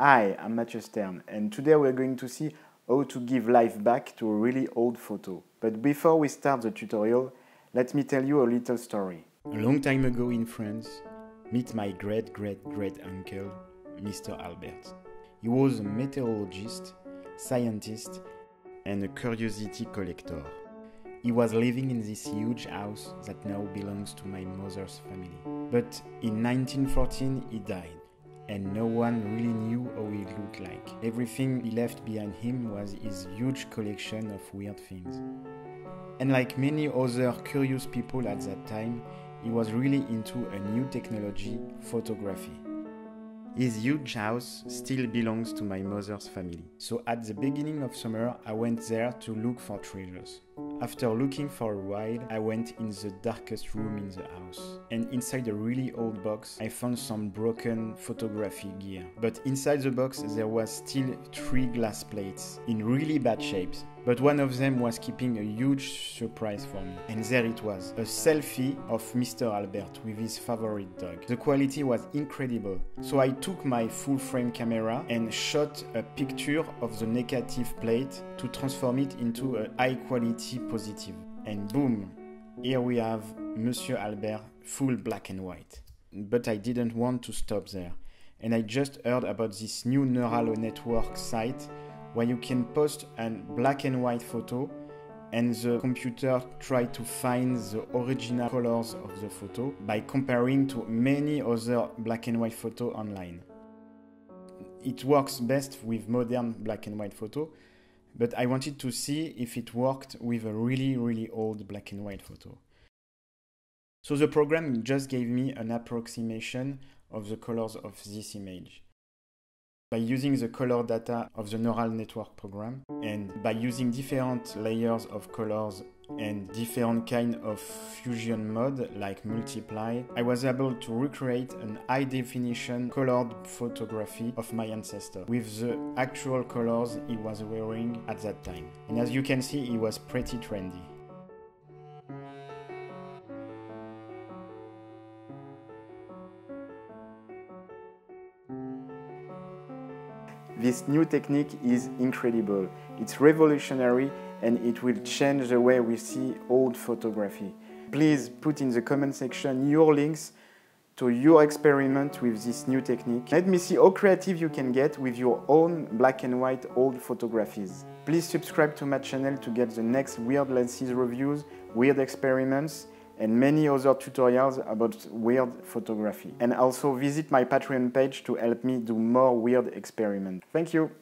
Hi, I'm Mathieu Stern, and today we're going to see how to give life back to a really old photo. But before we start the tutorial, let me tell you a little story. A long time ago in France, meet my great-great-great-uncle, Mr. Albert. He was a meteorologist, scientist, and a curiosity collector. He was living in this huge house that now belongs to my mother's family. But in 1914 he died, and no one really knew how he looked like. Everything he left behind him was his huge collection of weird things. And like many other curious people at that time, he was really into a new technology, photography. His huge house still belongs to my mother's family. So at the beginning of summer, I went there to look for treasures. After looking for a while, I went in the darkest room in the house. And inside a really old box, I found some broken photography gear. But inside the box, there was still three glass plates in really bad shapes. But one of them was keeping a huge surprise for me. And there it was, a selfie of Mr. Albert with his favorite dog. The quality was incredible. So I took my full-frame camera and shot a picture of the negative plate to transform it into a high-quality positive. And boom, here we have Monsieur Albert, full black and white. But I didn't want to stop there, and I just heard about this new Neural Networks site where you can post a black and white photo and the computer tries to find the original colors of the photo by comparing to many other black and white photos online. It works best with modern black and white photo, but I wanted to see if it worked with a really old black and white photo. So the program just gave me an approximation of the colors of this image. By using the color data of the neural network program, and by using different layers of colors and different kind of fusion mode like multiply, I was able to recreate an high definition colored photography of my ancestor with the actual colors he was wearing at that time. And as you can see, he was pretty trendy. This new technique is incredible. It's revolutionary and it will change the way we see old photography. Please put in the comment section your links to your experiment with this new technique. Let me see how creative you can get with your own black and white old photographies. Please subscribe to my channel to get the next weird lenses reviews, weird experiments, and many other tutorials about weird photography. And also visit my Patreon page to help me do more weird experiments. Thank you!